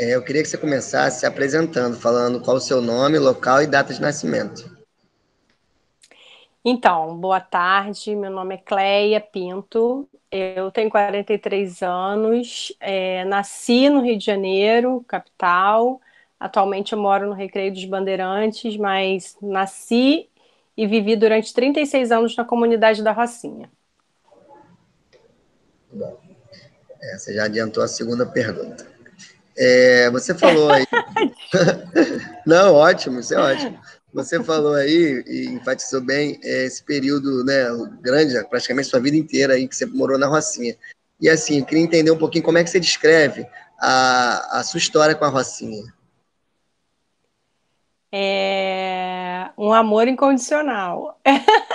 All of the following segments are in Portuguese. Eu queria que você começasse se apresentando, falando qual o seu nome, local e data de nascimento. Então, boa tarde, meu nome é Cleia Pinto, eu tenho 43 anos, nasci no Rio de Janeiro, capital, atualmente eu moro no Recreio dos Bandeirantes, mas nasci e vivi durante 36 anos na comunidade da Rocinha. Bom, você já adiantou a segunda pergunta. Você falou aí... Não, ótimo, isso é ótimo. Você falou aí, e enfatizou bem, esse período, né, grande, praticamente sua vida inteira aí, que você morou na Rocinha. E assim, eu queria entender um pouquinho como é que você descreve a sua história com a Rocinha. É um amor incondicional.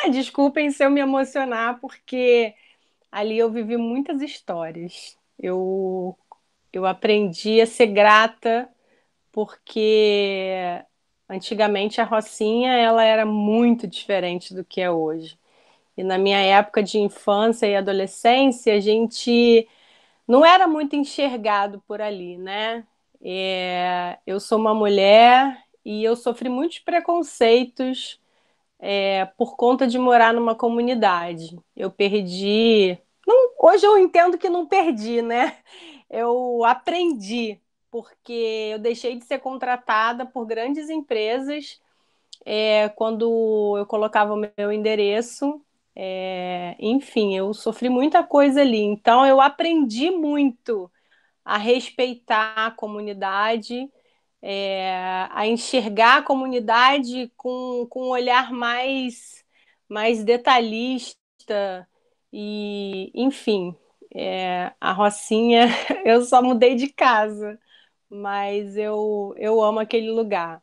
Desculpem se eu me emocionar, porque ali eu vivi muitas histórias. Eu aprendi a ser grata, porque antigamente a Rocinha ela era muito diferente do que é hoje. E na minha época de infância e adolescência, a gente não era muito enxergado por ali, né? Eu sou uma mulher e eu sofri muitos preconceitos por conta de morar numa comunidade. Eu perdi... Não, hoje eu entendo que não perdi, né? Eu aprendi, porque eu deixei de ser contratada por grandes empresas quando eu colocava o meu endereço. Enfim, eu sofri muita coisa ali. Então, eu aprendi muito a respeitar a comunidade, a enxergar a comunidade com um olhar mais detalhista e, enfim... a Rocinha, eu só mudei de casa, mas eu amo aquele lugar.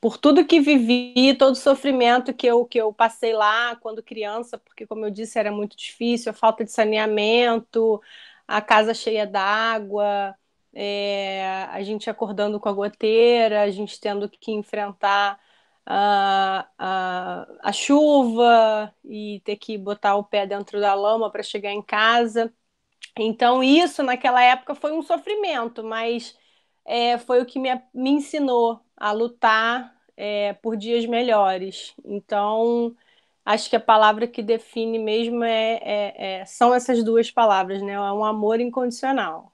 Por tudo que vivi, todo o sofrimento que eu passei lá quando criança, porque, como eu disse, era muito difícil, a falta de saneamento, a casa cheia d'água, a gente acordando com a goteira, a gente tendo que enfrentar a chuva e ter que botar o pé dentro da lama para chegar em casa. Então isso naquela época foi um sofrimento, mas foi o que me ensinou a lutar por dias melhores. Então acho que a palavra que define mesmo são essas duas palavras, né? É um amor incondicional.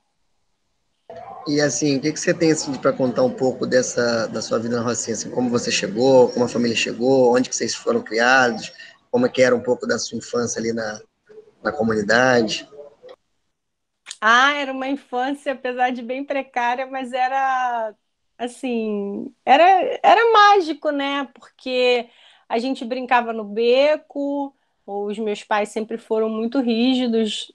E assim, o que você tem assim, para contar um pouco da sua vida na Rocinha? Assim, como você chegou, como a família chegou, onde que vocês foram criados, como é que era um pouco da sua infância ali na comunidade? Era uma infância, apesar de bem precária, mas era assim, era mágico, né? Porque a gente brincava no beco, os meus pais sempre foram muito rígidos,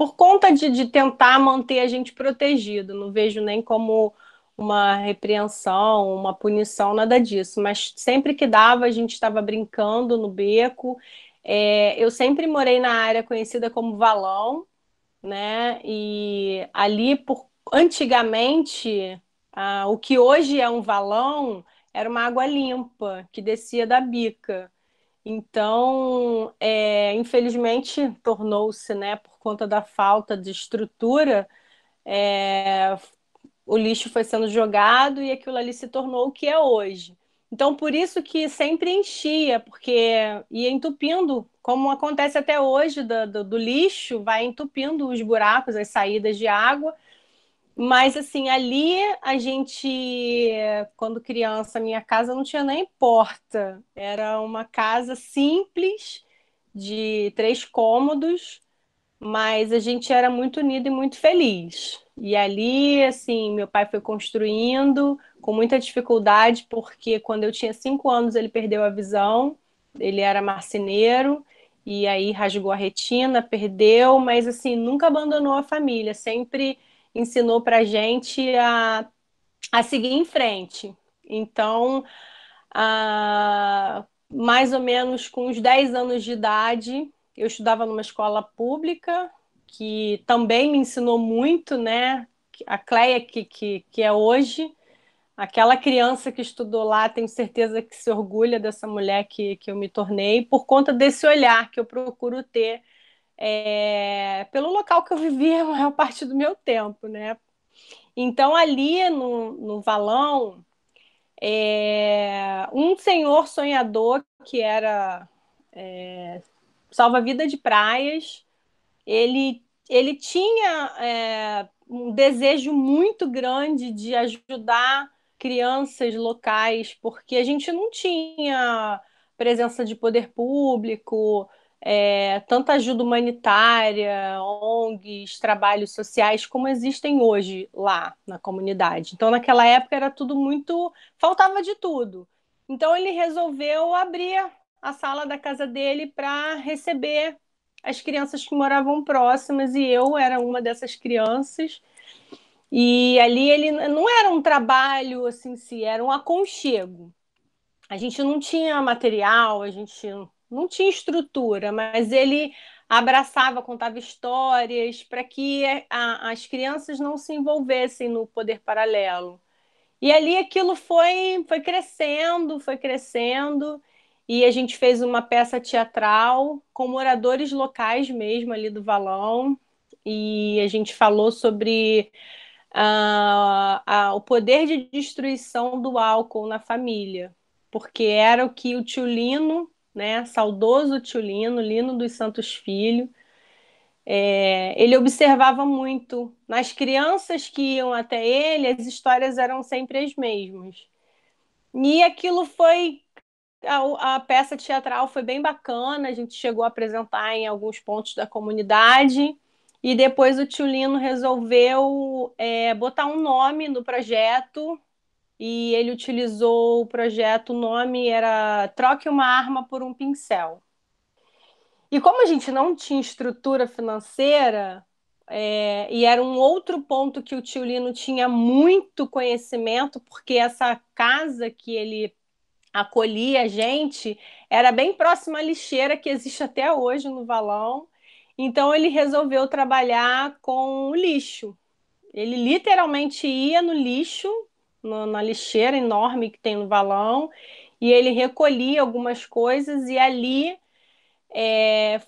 por conta de tentar manter a gente protegido. Não vejo nem como uma repreensão, uma punição, nada disso. Mas sempre que dava, a gente estava brincando no beco. Eu sempre morei na área conhecida como Valão, né? E ali, antigamente, o que hoje é um valão era uma água limpa que descia da bica. Então, infelizmente, tornou-se, né, por conta da falta de estrutura, o lixo foi sendo jogado e aquilo ali se tornou o que é hoje. Então, por isso que sempre enchia, porque ia entupindo, como acontece até hoje do lixo, vai entupindo os buracos, as saídas de água. Mas, assim, ali a gente, quando criança, a minha casa não tinha nem porta. Era uma casa simples, de 3 cômodos, mas a gente era muito unido e muito feliz. E ali, assim, meu pai foi construindo com muita dificuldade, porque quando eu tinha 5 anos ele perdeu a visão, ele era marceneiro. E aí rasgou a retina, perdeu, mas, assim, nunca abandonou a família, sempre... ensinou para a gente a seguir em frente. Então, mais ou menos com uns 10 anos de idade, eu estudava numa escola pública, que também me ensinou muito, né? A Cleia que é hoje, aquela criança que estudou lá, tenho certeza que se orgulha dessa mulher que eu me tornei, por conta desse olhar que eu procuro ter pelo local que eu vivia a maior parte do meu tempo, né? Então, ali no Valão, um senhor sonhador que era salva-vida de praias, ele tinha um desejo muito grande de ajudar crianças locais, porque a gente não tinha presença de poder público, tanta ajuda humanitária, ONGs, trabalhos sociais, como existem hoje lá na comunidade. Então, naquela época, era tudo muito... faltava de tudo. Então, ele resolveu abrir a sala da casa dele para receber as crianças que moravam próximas, e eu era uma dessas crianças. E ali ele não era um trabalho, assim, era um aconchego. A gente não tinha material, a gente... não tinha estrutura, mas ele abraçava, contava histórias para que as crianças não se envolvessem no poder paralelo. E ali aquilo foi crescendo, e a gente fez uma peça teatral com moradores locais mesmo ali do Valão, e a gente falou sobre o poder de destruição do álcool na família, porque era o que o tio Lino, né, saudoso tio Lino, Lino dos Santos Filho, ele observava muito. Nas crianças que iam até ele, as histórias eram sempre as mesmas. E aquilo foi... A peça teatral foi bem bacana, a gente chegou a apresentar em alguns pontos da comunidade, e depois o tio Lino resolveu botar um nome no projeto, e ele utilizou o projeto, o nome era Troque uma Arma por um Pincel. E como a gente não tinha estrutura financeira, e era um outro ponto que o tio Lino tinha muito conhecimento, porque essa casa que ele acolhia a gente era bem próxima à lixeira que existe até hoje no Valão, então ele resolveu trabalhar com o lixo. Ele literalmente ia no lixo, na lixeira enorme que tem no Valão, e ele recolhia algumas coisas, e ali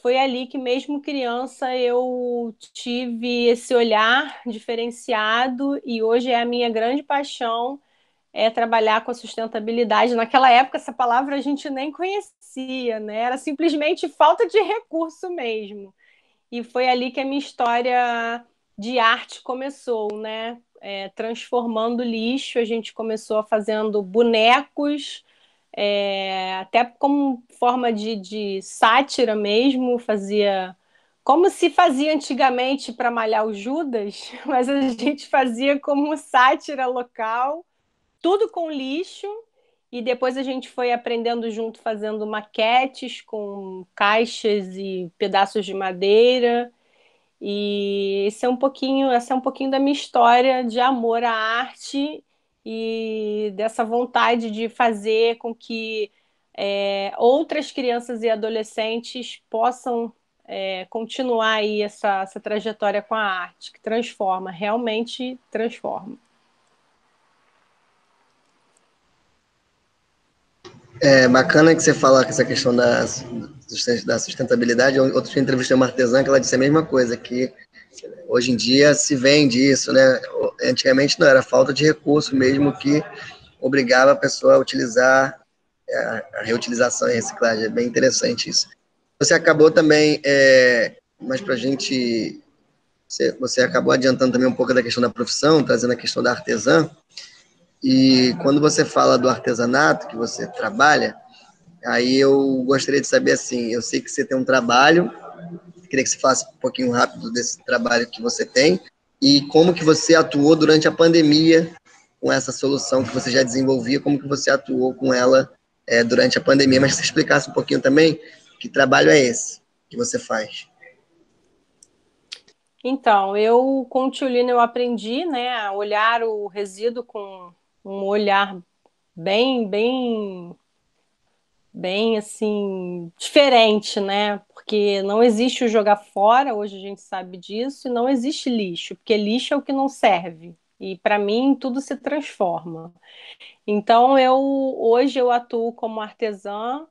foi ali que mesmo criança eu tive esse olhar diferenciado, e hoje é a minha grande paixão trabalhar com a sustentabilidade. Naquela época essa palavra a gente nem conhecia, né? Era simplesmente falta de recurso mesmo, e foi ali que a minha história de arte começou, né? Transformando lixo, a gente começou fazendo bonecos, até como forma de sátira mesmo, fazia como se fazia antigamente para malhar o Judas, mas a gente fazia como sátira local, tudo com lixo, e depois a gente foi aprendendo junto, fazendo maquetes com caixas e pedaços de madeira. E essa é um pouquinho da minha história de amor à arte e dessa vontade de fazer com que outras crianças e adolescentes possam continuar aí essa trajetória com a arte, que transforma, realmente transforma. É bacana que você fala que essa questão da sustentabilidade. Outro dia entrevistei uma artesã que ela disse a mesma coisa, que hoje em dia se vende isso, né? Antigamente não, era falta de recurso mesmo que obrigava a pessoa a utilizar a reutilização e a reciclagem. É bem interessante isso. Você acabou também, mas para a gente... Você acabou adiantando também um pouco da questão da profissão, trazendo a questão da artesã, e quando você fala do artesanato que você trabalha, aí eu gostaria de saber, assim, eu sei que você tem um trabalho, queria que você falasse um pouquinho rápido desse trabalho que você tem e como que você atuou durante a pandemia com essa solução que você já desenvolvia, como que você atuou com ela durante a pandemia, mas que você explicasse um pouquinho também que trabalho é esse que você faz. Então, eu com o tio Lino eu aprendi, né, a olhar o resíduo com um olhar bem assim, diferente, né? Porque não existe o jogar fora, hoje a gente sabe disso, e não existe lixo, porque lixo é o que não serve. E para mim tudo se transforma. Então hoje eu atuo como artesã,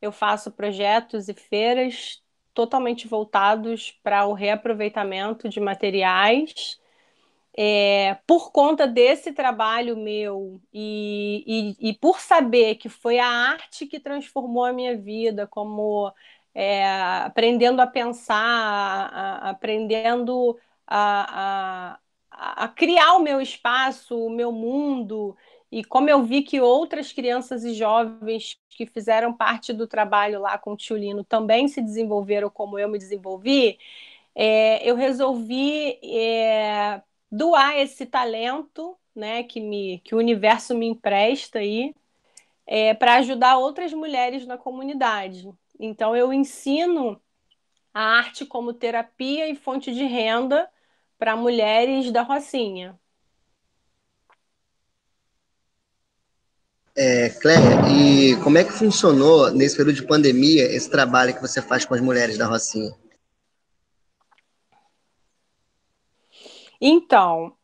eu faço projetos e feiras totalmente voltados para o reaproveitamento de materiais. Por conta desse trabalho meu e por saber que foi a arte que transformou a minha vida, como aprendendo a pensar, aprendendo a criar o meu espaço, o meu mundo, e como eu vi que outras crianças e jovens que fizeram parte do trabalho lá com o tio Lino também se desenvolveram como eu me desenvolvi, eu resolvi... doar esse talento, né, que o universo me empresta aí, para ajudar outras mulheres na comunidade. Então, eu ensino a arte como terapia e fonte de renda para mulheres da Rocinha. Cleia, e como é que funcionou, nesse período de pandemia, esse trabalho que você faz com as mulheres da Rocinha? Então,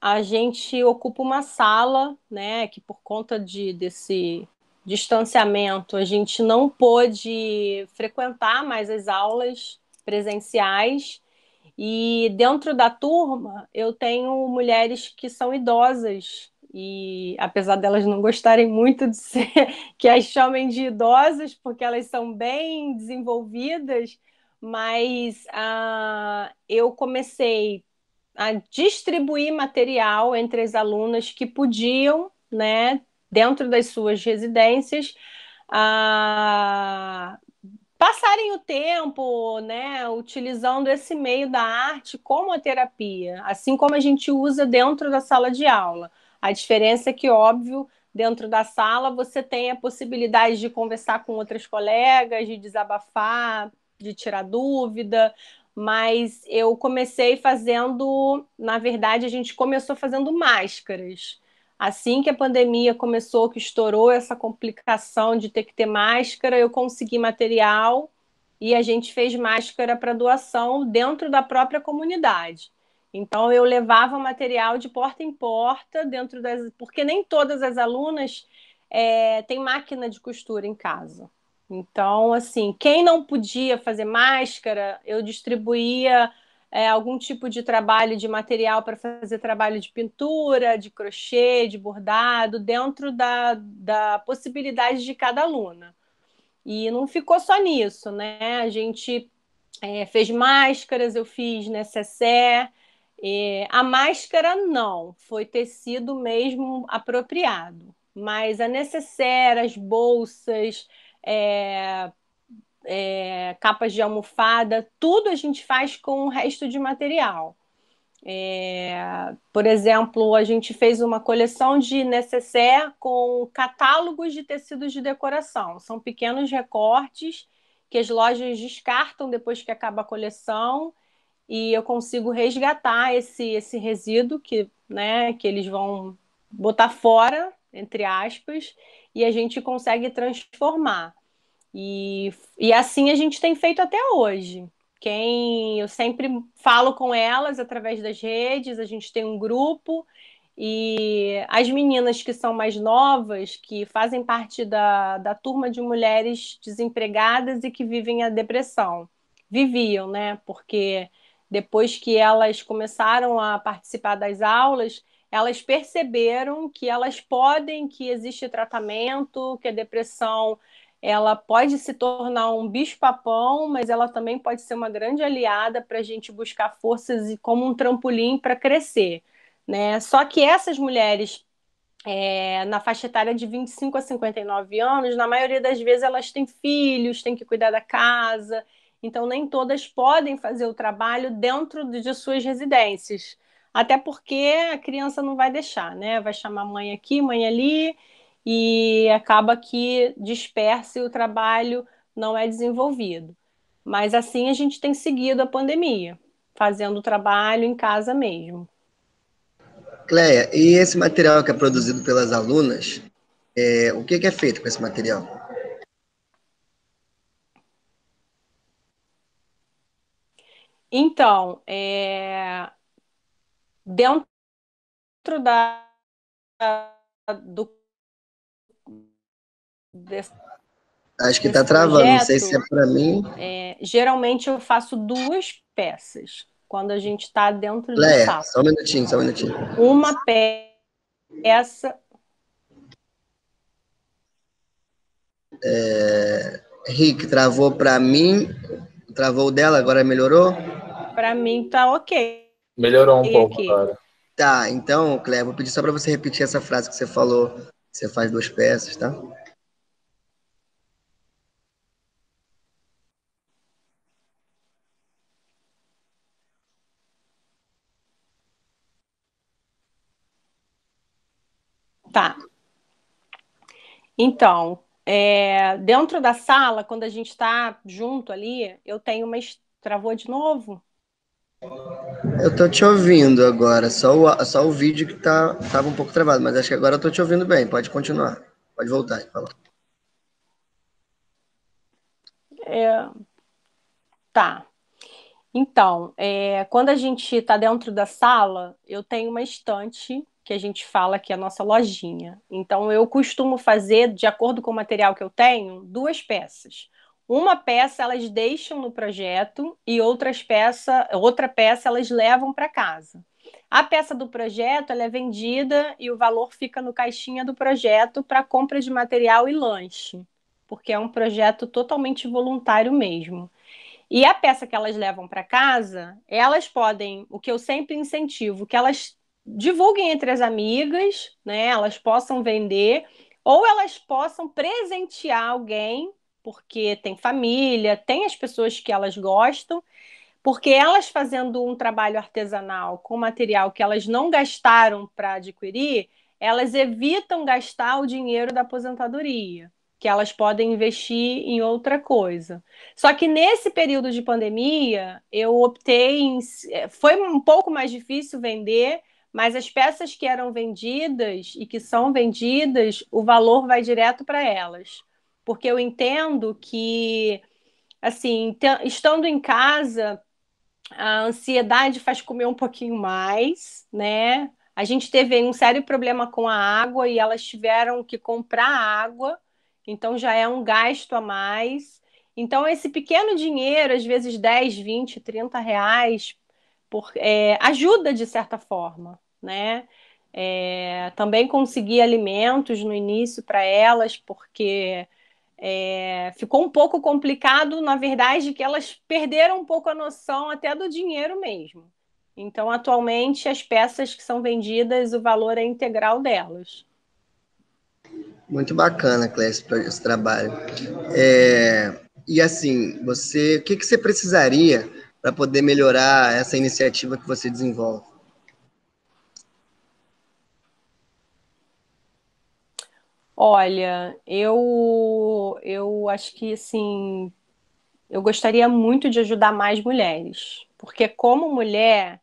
a gente ocupa uma sala, né, que por conta desse distanciamento a gente não pôde frequentar mais as aulas presenciais, e dentro da turma eu tenho mulheres que são idosas, e apesar delas não gostarem muito de ser, que as chamem de idosas, porque elas são bem desenvolvidas, mas eu comecei a distribuir material entre as alunas que podiam, né, dentro das suas residências, passarem o tempo, né, utilizando esse meio da arte como a terapia, assim como a gente usa dentro da sala de aula. A diferença é que, óbvio, dentro da sala você tem a possibilidade de conversar com outras colegas, de desabafar, de tirar dúvida, mas eu comecei fazendo, na verdade, a gente começou fazendo máscaras. Assim que a pandemia começou, que estourou essa complicação de ter que ter máscara, eu consegui material e a gente fez máscara para doação dentro da própria comunidade. Então, eu levava material de porta em porta, porque nem todas as alunas têm máquina de costura em casa. Então, assim, quem não podia fazer máscara, eu distribuía algum tipo de trabalho de material para fazer trabalho de pintura, de crochê, de bordado, dentro da possibilidade de cada aluna. E não ficou só nisso, né? A gente fez máscaras, eu fiz necessaire. A máscara não, foi tecido mesmo apropriado. Mas a necessaire, as bolsas... capas de almofada, tudo a gente faz com o resto de material. Por exemplo, a gente fez uma coleção de nécessaire com catálogos de tecidos de decoração. São pequenos recortes que as lojas descartam depois que acaba a coleção, e eu consigo resgatar esse resíduo que eles vão botar fora, entre aspas, e a gente consegue transformar. E assim a gente tem feito até hoje. Eu sempre falo com elas através das redes, a gente tem um grupo, e as meninas que são mais novas, que fazem parte da turma de mulheres desempregadas e que vivem a depressão. Viviam, né? Porque depois que elas começaram a participar das aulas, elas perceberam que elas podem, que existe tratamento, que a depressão ela pode se tornar um bicho-papão, mas ela também pode ser uma grande aliada para a gente buscar forças e como um trampolim para crescer, né? Só que essas mulheres na faixa etária de 25 a 59 anos, na maioria das vezes elas têm filhos, têm que cuidar da casa, então nem todas podem fazer o trabalho dentro de suas residências. Até porque a criança não vai deixar, né? Vai chamar mãe aqui, mãe ali, e acaba que dispersa e o trabalho não é desenvolvido. Mas assim a gente tem seguido a pandemia, fazendo o trabalho em casa mesmo. Cleia, e esse material que é produzido pelas alunas, o que é feito com esse material? Então, dentro do Acho que está travando, não sei se é para mim. É, geralmente eu faço duas peças, quando a gente está dentro do sapo. Só um minutinho, só um minutinho. Uma peça... Rick, travou para mim, travou dela, agora melhorou? Para mim tá ok. Melhorou um pouco agora. Tá, então, Cleia, vou pedir só para você repetir essa frase que você falou, que você faz duas peças, tá? Tá. Então, dentro da sala, quando a gente está junto ali, eu tenho uma... Travou de novo? Eu tô te ouvindo agora, só o vídeo que tava um pouco travado, mas acho que agora eu tô te ouvindo bem, pode continuar, pode voltar e falar. Tá. Então, quando a gente está dentro da sala, eu tenho uma estante... que a gente fala que é a nossa lojinha. Então, eu costumo fazer, de acordo com o material que eu tenho, duas peças. Uma peça elas deixam no projeto e outra peça elas levam para casa. A peça do projeto ela é vendida e o valor fica no caixinha do projeto para compra de material e lanche, porque é um projeto totalmente voluntário mesmo. E a peça que elas levam para casa, elas podem, o que eu sempre incentivo, que elas divulguem entre as amigas, né? Elas possam vender ou elas possam presentear alguém, porque tem família, tem as pessoas que elas gostam, porque elas fazendo um trabalho artesanal com material que elas não gastaram para adquirir, elas evitam gastar o dinheiro da aposentadoria, que elas podem investir em outra coisa. Só que nesse período de pandemia, eu optei... Foi um pouco mais difícil vender, mas as peças que eram vendidas e que são vendidas, o valor vai direto para elas. Porque eu entendo que, assim, estando em casa, a ansiedade faz comer um pouquinho mais, né? A gente teve um sério problema com a água e elas tiveram que comprar água, então já é um gasto a mais. Então, esse pequeno dinheiro, às vezes 10, 20, 30 reais, ajuda de certa forma, né? Também consegui alimentos no início para elas, porque ficou um pouco complicado, na verdade, que elas perderam um pouco a noção até do dinheiro mesmo. Então, atualmente, as peças que são vendidas, o valor é integral delas. Muito bacana, Cleia, esse trabalho. E assim, o que você precisaria para poder melhorar essa iniciativa que você desenvolve? Olha, eu acho que, assim, eu gostaria muito de ajudar mais mulheres, porque como mulher,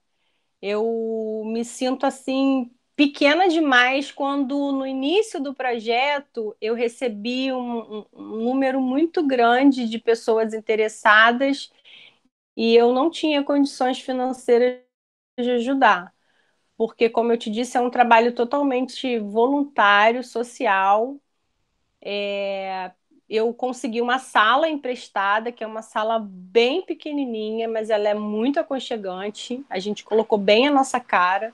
eu me sinto, assim, pequena demais quando, no início do projeto, eu recebi um número muito grande de pessoas interessadas e eu não tinha condições financeiras de ajudar, porque, como eu te disse, é um trabalho totalmente voluntário, social. Eu consegui uma sala emprestada, que é uma sala bem pequenininha, mas ela é muito aconchegante, a gente colocou bem a nossa cara.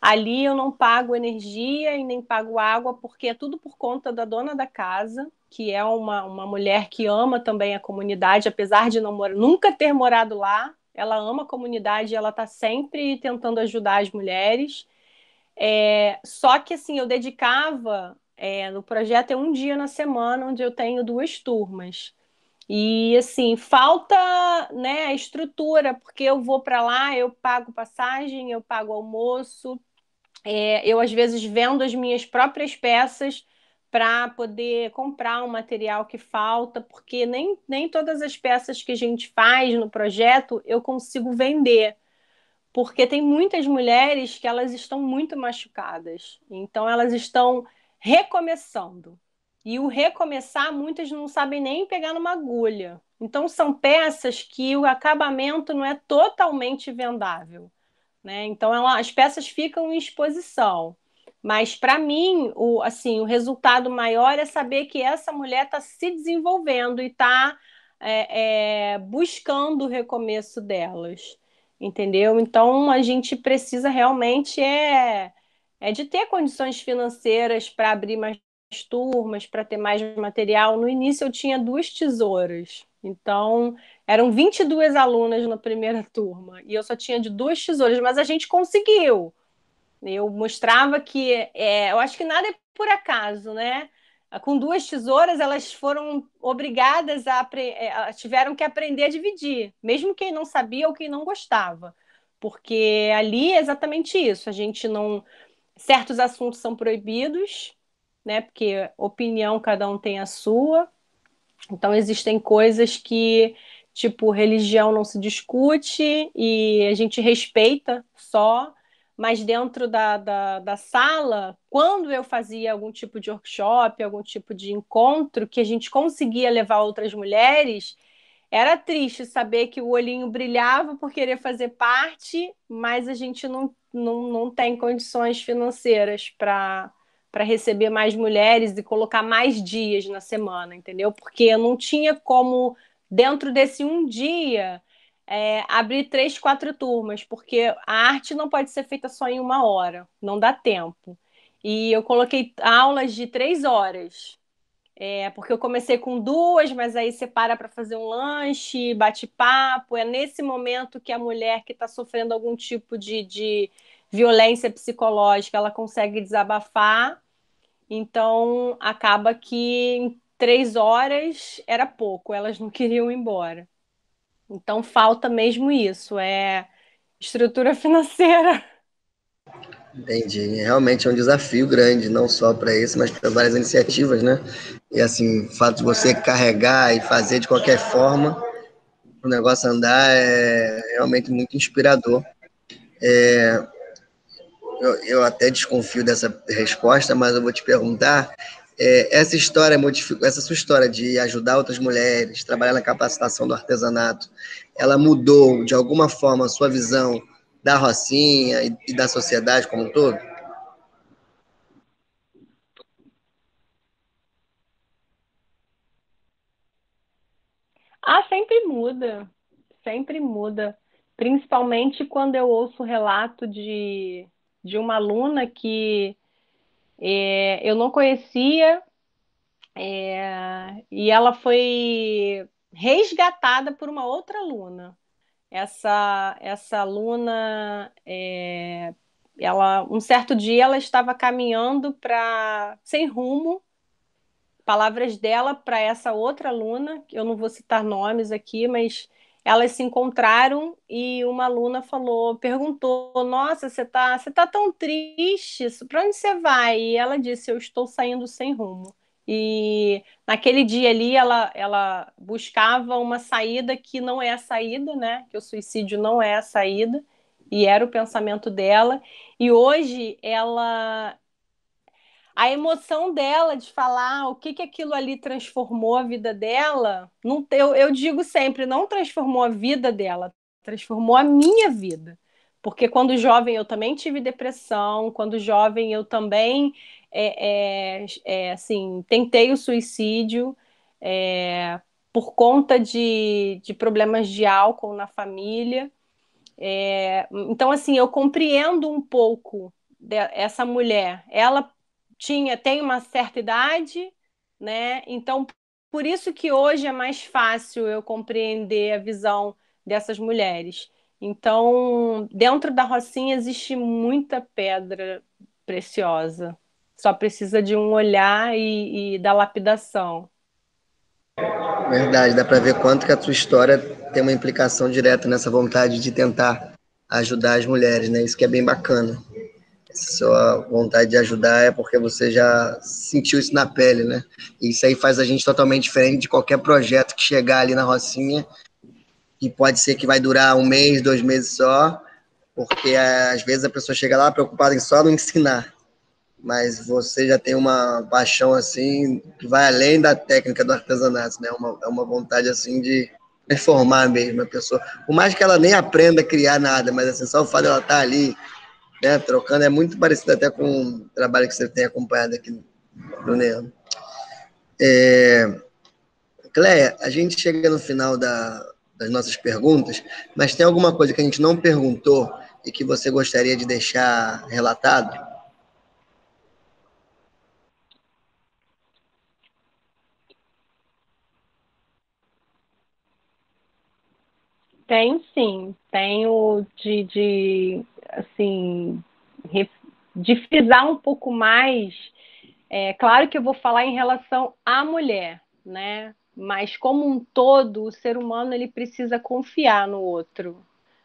Ali eu não pago energia e nem pago água, porque é tudo por conta da dona da casa, que é uma mulher que ama também a comunidade, apesar de nunca ter morado lá. Ela ama a comunidade, ela está sempre tentando ajudar as mulheres. Só que, assim, eu dedicava... no projeto é um dia na semana, onde eu tenho duas turmas. E, assim, falta, né, a estrutura, porque eu vou para lá, eu pago passagem, eu pago almoço. Eu, às vezes, vendo as minhas próprias peças para poder comprar um material que falta, porque nem todas as peças que a gente faz no projeto eu consigo vender, porque tem muitas mulheres que elas estão muito machucadas, então elas estão recomeçando, e o recomeçar muitas não sabem nem pegar numa agulha, então são peças que o acabamento não é totalmente vendável, né? Então as peças ficam em exposição. Mas, para mim, o resultado maior é saber que essa mulher está se desenvolvendo e está buscando o recomeço delas, entendeu? Então, a gente precisa realmente de ter condições financeiras para abrir mais turmas, para ter mais material. No início, eu tinha 2 tesouras. Então, eram 22 alunas na primeira turma e eu só tinha de 2 tesouras, mas a gente conseguiu. Eu mostrava que... eu acho que nada é por acaso, né? Com 2 tesouras, elas foram obrigadas tiveram que aprender a dividir, mesmo quem não sabia ou quem não gostava. Porque ali é exatamente isso. A gente não... Certos assuntos são proibidos, né? Porque opinião, cada um tem a sua. Então, existem coisas que, tipo, religião não se discute e a gente respeita só... Mas dentro da sala, quando eu fazia algum tipo de workshop, algum tipo de encontro, que a gente conseguia levar outras mulheres, era triste saber que o olhinho brilhava por querer fazer parte, mas a gente não tem condições financeiras para receber mais mulheres e colocar mais dias na semana, entendeu? Porque eu não tinha como, dentro desse um dia... abrir 3, 4 turmas, porque a arte não pode ser feita só em 1 hora, não dá tempo. E eu coloquei aulas de 3 horas, porque eu comecei com 2, mas aí você para fazer um lanche, bate-papo. É nesse momento que a mulher que está sofrendo algum tipo de violência psicológica, ela consegue desabafar. Então, acaba que em 3 horas era pouco, elas não queriam ir embora. Então, falta mesmo isso, estrutura financeira. Entendi. Realmente é um desafio grande, não só para esse, mas para várias iniciativas, né? E, assim, o fato de você carregar e fazer de qualquer forma o negócio andar é realmente muito inspirador. Eu até desconfio dessa resposta, mas eu vou te perguntar... essa sua história de ajudar outras mulheres, trabalhar na capacitação do artesanato, ela mudou de alguma forma a sua visão da Rocinha e da sociedade como um todo? Ah, sempre muda, sempre muda. Principalmente quando eu ouço o relato de uma aluna que... eu não conhecia, e ela foi resgatada por uma outra aluna. Essa aluna, um certo dia, ela estava caminhando sem rumo, palavras dela para essa outra aluna, eu não vou citar nomes aqui, mas elas se encontraram e uma aluna perguntou: nossa, você tá tão triste, para onde você vai? E ela disse: eu estou saindo sem rumo. E naquele dia ali ela buscava uma saída que não é a saída, né? Que o suicídio não é a saída, e era o pensamento dela. E hoje a emoção dela de falar o que aquilo ali transformou a vida dela, não, eu digo sempre, não transformou a vida dela, transformou a minha vida. Porque quando jovem eu também tive depressão, quando jovem eu também tentei o suicídio por conta de problemas de álcool na família. Então, assim, eu compreendo um pouco essa mulher. Ela tem uma certa idade, né? Então, por isso que hoje é mais fácil eu compreender a visão dessas mulheres. Então, dentro da Rocinha existe muita pedra preciosa. Só precisa de um olhar e da lapidação. Verdade, dá para ver quanto que a tua história tem uma implicação direta nessa vontade de tentar ajudar as mulheres, né? Isso que é bem bacana. Sua vontade de ajudar é porque você já sentiu isso na pele, né? Isso aí faz a gente totalmente diferente de qualquer projeto que chegar ali na Rocinha, e pode ser que vai durar 1 mês, 2 meses só, porque às vezes a pessoa chega lá preocupada em só não ensinar. Mas você já tem uma paixão, assim, que vai além da técnica do artesanato, né? É uma vontade, assim, de transformar mesmo a pessoa. Por mais que ela nem aprenda a criar nada, mas, assim, só o fato dela estar ali né, trocando, é muito parecido até com o trabalho que você tem acompanhado aqui do Neandro. Cleia, a gente chega no final das nossas perguntas, mas tem alguma coisa que a gente não perguntou e que você gostaria de deixar relatado? Tenho, sim. Tenho de frisar um pouco mais. É claro que eu vou falar em relação à mulher, né? Mas, como um todo, o ser humano ele precisa confiar no outro.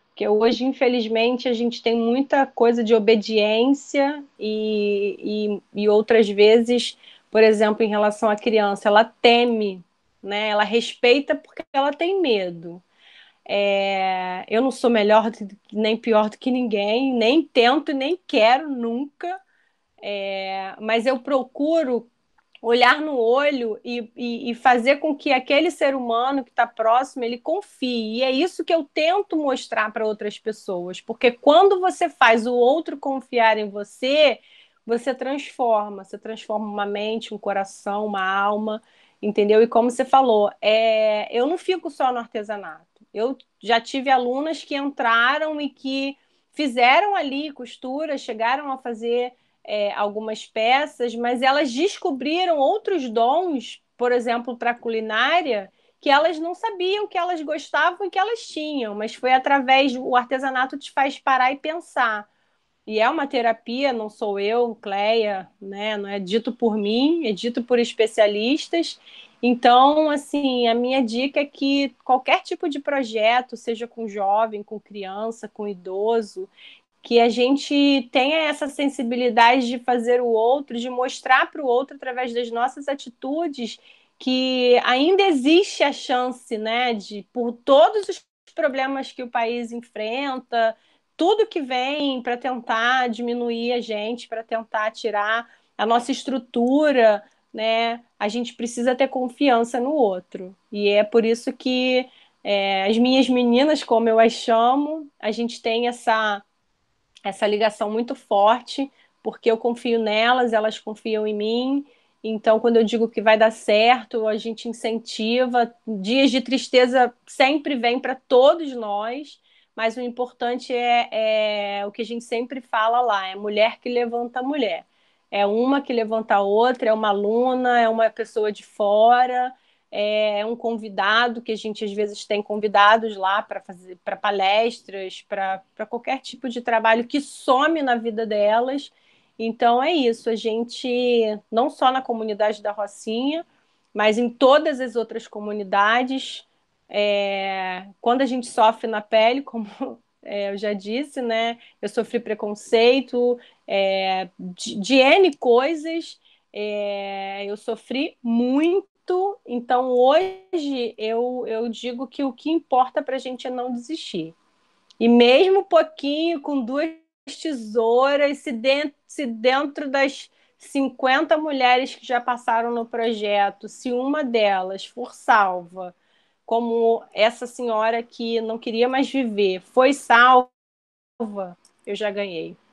Porque hoje, infelizmente, a gente tem muita coisa de obediência e outras vezes, por exemplo, em relação à criança, ela teme, né? Ela respeita porque ela tem medo. Eu não sou melhor nem pior do que ninguém, nem tento, nem quero nunca, mas eu procuro olhar no olho e fazer com que aquele ser humano que está próximo, ele confie, e é isso que eu tento mostrar para outras pessoas, porque quando você faz o outro confiar em você, você transforma uma mente, um coração, uma alma, entendeu? E como você falou, eu não fico só no artesanato. Eu já tive alunas que entraram e que fizeram ali costuras, chegaram a fazer algumas peças, mas elas descobriram outros dons, por exemplo, para a culinária, que elas não sabiam que elas gostavam e que elas tinham, mas foi através do artesanato te faz parar e pensar. E é uma terapia, não sou eu, Cleia, né? Não é dito por mim, é dito por especialistas. Então, assim, a minha dica é que qualquer tipo de projeto, seja com jovem, com criança, com idoso, que a gente tenha essa sensibilidade de fazer o outro, de mostrar para o outro, através das nossas atitudes, que ainda existe a chance, né, por todos os problemas que o país enfrenta, tudo que vem para tentar diminuir a gente, para tentar tirar a nossa estrutura, né? A gente precisa ter confiança no outro. E é por isso que as minhas meninas, como eu as chamo, a gente tem essa ligação muito forte, porque eu confio nelas, elas confiam em mim. Então, quando eu digo que vai dar certo, a gente incentiva. Dias de tristeza sempre vem para todos nós, mas o importante é o que a gente sempre fala lá, é mulher que levanta a mulher. É uma que levanta a outra, é uma aluna, é uma pessoa de fora, é um convidado, que a gente às vezes tem convidados lá para fazer, para palestras, para qualquer tipo de trabalho que some na vida delas. Então é isso, a gente, não só na comunidade da Rocinha, mas em todas as outras comunidades, quando a gente sofre na pele, como eu já disse, né? Eu sofri preconceito, de N coisas, eu sofri muito, então hoje eu digo que o que importa para a gente é não desistir. E mesmo pouquinho, com 2 tesouras, se dentro das 50 mulheres que já passaram no projeto, se uma delas for salva, como essa senhora que não queria mais viver, foi salva, eu já ganhei.